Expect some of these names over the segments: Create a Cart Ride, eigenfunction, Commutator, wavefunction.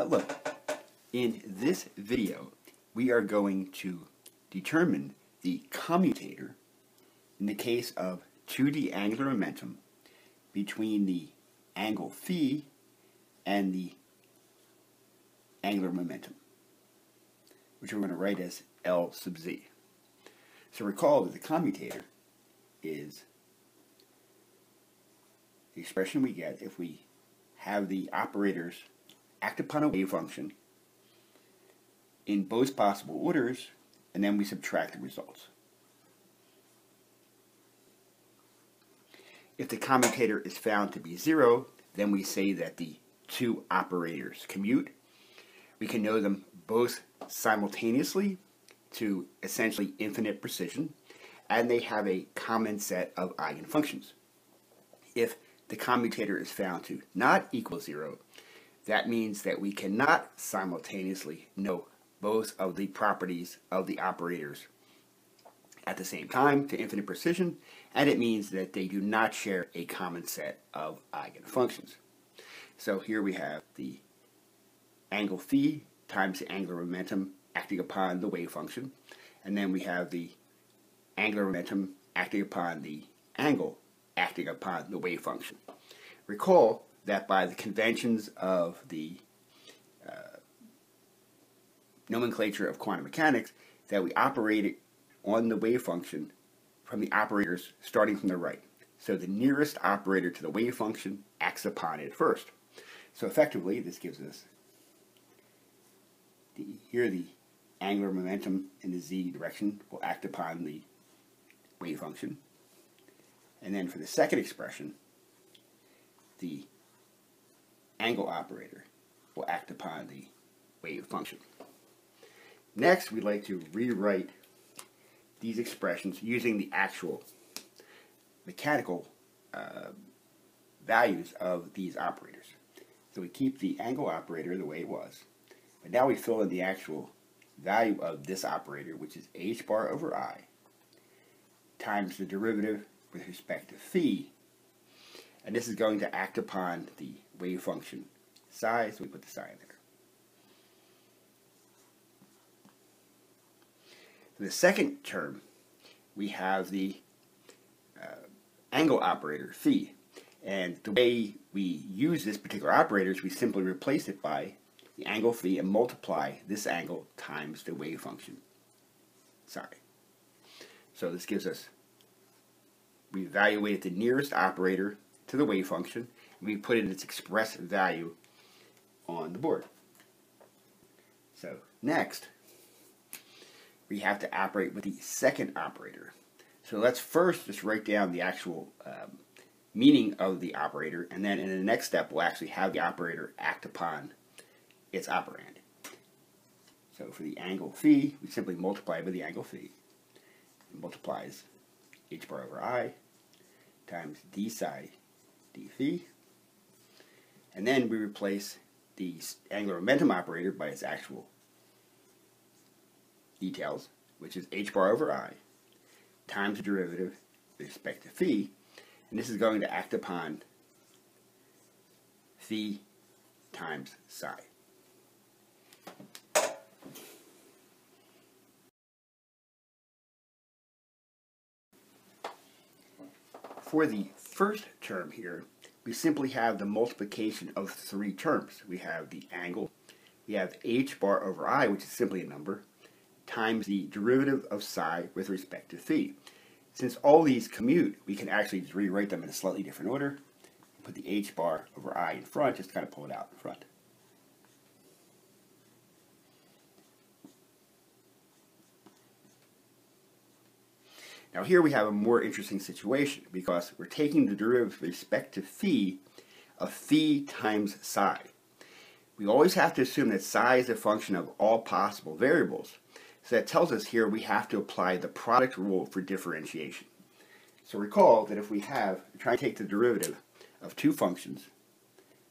Hello. In this video, we are going to determine the commutator in the case of 2D angular momentum between the angle phi and the angular momentum, which we're going to write as L sub z. So recall that the commutator is the expression we get if we have the operators act upon a wave function in both possible orders, and then we subtract the results. If the commutator is found to be 0, then we say that the two operators commute. We can know them both simultaneously to essentially infinite precision, and they have a common set of eigenfunctions. If the commutator is found to not equal 0, that means that we cannot simultaneously know both of the properties of the operators at the same time to infinite precision, and it means that they do not share a common set of eigenfunctions. So here we have the angle phi times the angular momentum acting upon the wave function, and then we have the angular momentum acting upon the angle acting upon the wave function. Recall that by the conventions of the nomenclature of quantum mechanics, that we operate on the wave function from the operators starting from the right. So the nearest operator to the wave function acts upon it first. So effectively, this gives us the angular momentum in the z direction will act upon the wave function. And then for the second expression, the angle operator will act upon the wave function. Next, we'd like to rewrite these expressions using the actual mechanical values of these operators. So we keep the angle operator the way it was, but now we fill in the actual value of this operator, which is h bar over I times the derivative with respect to phi, and this is going to act upon the wave function psi, so we put the psi in there. For the second term, we have the angle operator phi, and the way we use this particular operator is we simply replace it by the angle phi and multiply this angle times the wave function psi. So this gives us, we evaluate the nearest operator to the wave function, and we put in its expressed value on the board. So next, we have to operate with the second operator. So let's first just write down the actual meaning of the operator, and then in the next step, we'll actually have the operator act upon its operand. So for the angle phi, we simply multiply by the angle phi. It multiplies h bar over I times d psi d phi, and then we replace the angular momentum operator by its actual details, which is h bar over I times the derivative with respect to phi, and this is going to act upon phi times psi. For the first term here, we simply have the multiplication of three terms. We have the angle, we have h bar over I, which is simply a number, times the derivative of psi with respect to phi. Since all these commute, we can actually just rewrite them in a slightly different order. Put the h bar over I in front, just kind of pull it out in front. Now here we have a more interesting situation because we're taking the derivative with respect to phi of phi times psi. We always have to assume that psi is a function of all possible variables. So that tells us here we have to apply the product rule for differentiation. So recall that if we have, try to take the derivative of two functions,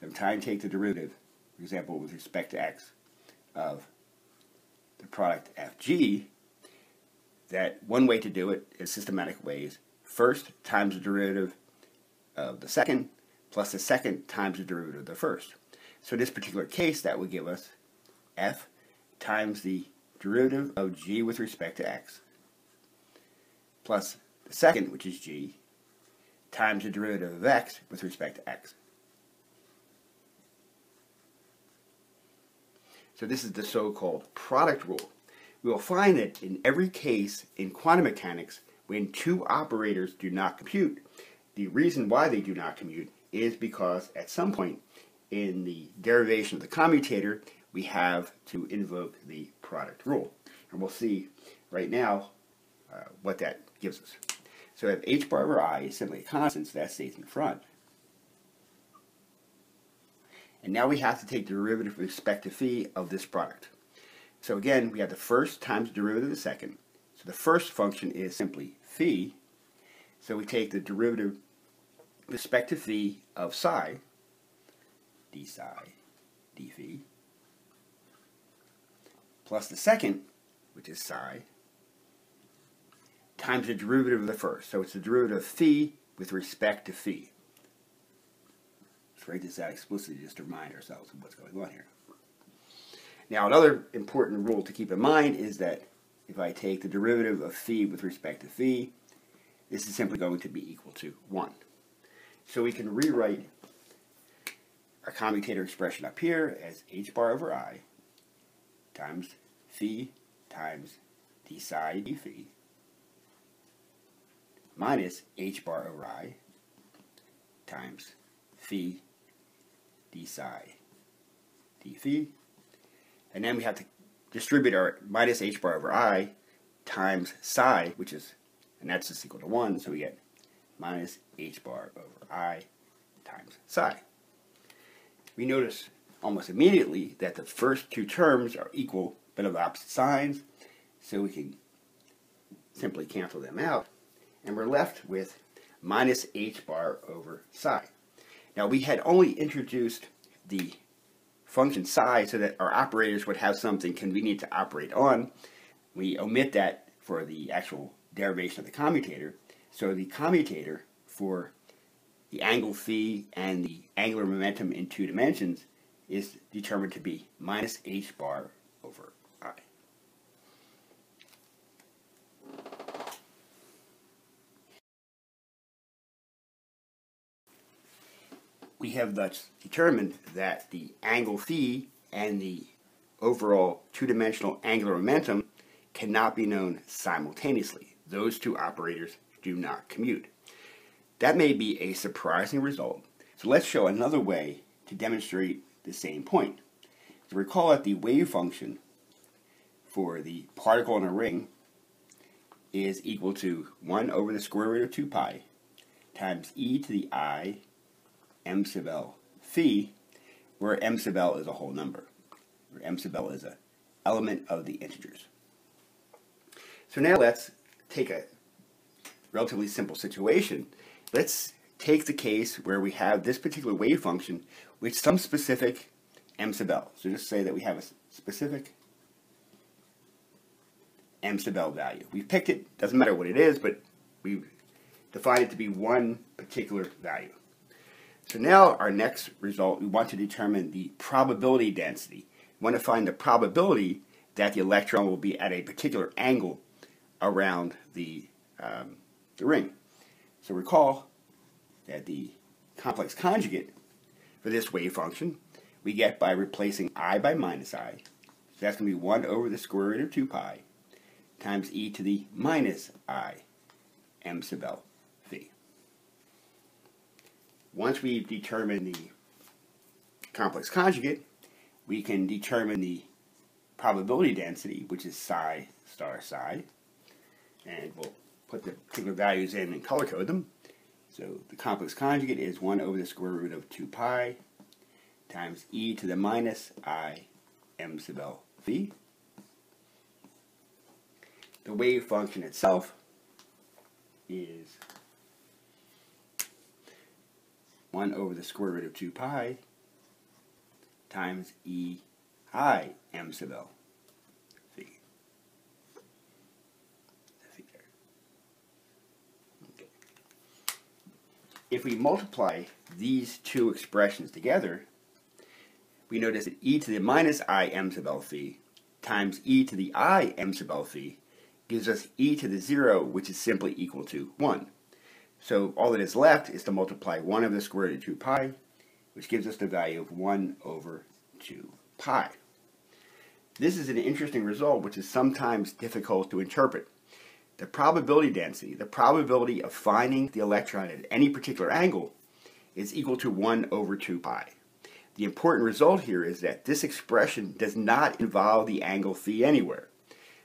so I'm trying to take the derivative, for example, with respect to x of the product fg, that one way to do it is systematic ways. First times the derivative of the second, plus the second times the derivative of the first. So in this particular case, that would give us f times the derivative of g with respect to x, plus the second, which is g, times the derivative of x with respect to x. So this is the so-called product rule. We will find it in every case in quantum mechanics when two operators do not compute. The reason why they do not compute is because at some point in the derivation of the commutator, we have to invoke the product rule. And we'll see right now what that gives us. So if h bar over I is simply a constant, so that stays in front. And now we have to take the derivative with respect to phi of this product. So again, we have the first times the derivative of the second. So the first function is simply phi. So we take the derivative with respect to phi of psi, d phi, plus the second, which is psi, times the derivative of the first. So it's the derivative of phi with respect to phi. Let's write this out explicitly just to remind ourselves of what's going on here. Now another important rule to keep in mind is that if I take the derivative of phi with respect to phi, this is simply going to be equal to 1. So we can rewrite our commutator expression up here as h bar over I times phi times d psi d phi minus h bar over I times phi d psi d phi. And then we have to distribute our minus h bar over I times psi, which is, and that's just equal to 1, so we get minus h bar over I times psi. We notice almost immediately that the first two terms are equal but of opposite signs, so we can simply cancel them out, and we're left with minus h bar over psi. Now we had only introduced the function psi so that our operators would have something convenient to operate on. We omit that for the actual derivation of the commutator. So the commutator for the angle phi and the angular momentum in two dimensions is determined to be minus h bar over I. We have thus determined that the angle phi and the overall two-dimensional angular momentum cannot be known simultaneously. Those two operators do not commute. That may be a surprising result. So let's show another way to demonstrate the same point. So recall that the wave function for the particle in a ring is equal to 1 over the square root of 2 pi times e to the I m sub l phi, where m sub l is a whole number, where m sub l is an element of the integers. So now let's take a relatively simple situation. Let's take the case where we have this particular wave function with some specific m sub l. So just say that we have a specific m sub l value. We've picked it, doesn't matter what it is, but we've defined it to be one particular value. So now our next result, we want to determine the probability density. We want to find the probability that the electron will be at a particular angle around the ring. So recall that the complex conjugate for this wave function we get by replacing I by minus I. So that's going to be 1 over the square root of 2 pi times e to the minus I m sub l. Once we've determined the complex conjugate, we can determine the probability density, which is psi star psi. And we'll put the particular values in and color code them. So the complex conjugate is 1 over the square root of 2 pi times e to the minus I m sub l phi. The wave function itself is 1 over the square root of 2 pi times e I m sub l phi. Okay. If we multiply these two expressions together, we notice that e to the minus I m sub L C times e to the I m sub L C gives us e to the 0, which is simply equal to 1. So all that is left is to multiply 1 over the square root of 2 pi, which gives us the value of 1 over 2 pi. This is an interesting result which is sometimes difficult to interpret. The probability density, the probability of finding the electron at any particular angle, is equal to 1 over 2 pi. The important result here is that this expression does not involve the angle phi anywhere.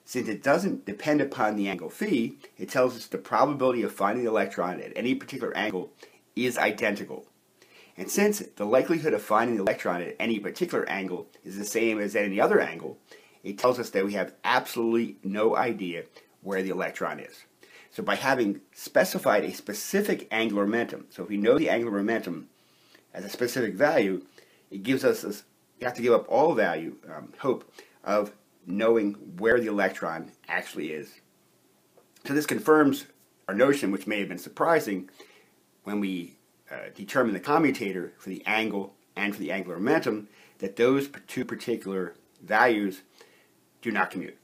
Since it doesn't depend upon the angle phi, it tells us the probability of finding the electron at any particular angle is identical. And since the likelihood of finding the electron at any particular angle is the same as any other angle, it tells us that we have absolutely no idea where the electron is. So by having specified a specific angular momentum, so if we know the angular momentum as a specific value, it gives us this, you have to give up all value, hope of knowing where the electron actually is. So this confirms our notion, which may have been surprising when we determine the commutator for the angle and for the angular momentum, that those two particular values do not commute.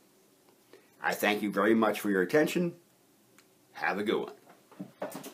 I thank you very much for your attention. Have a good one.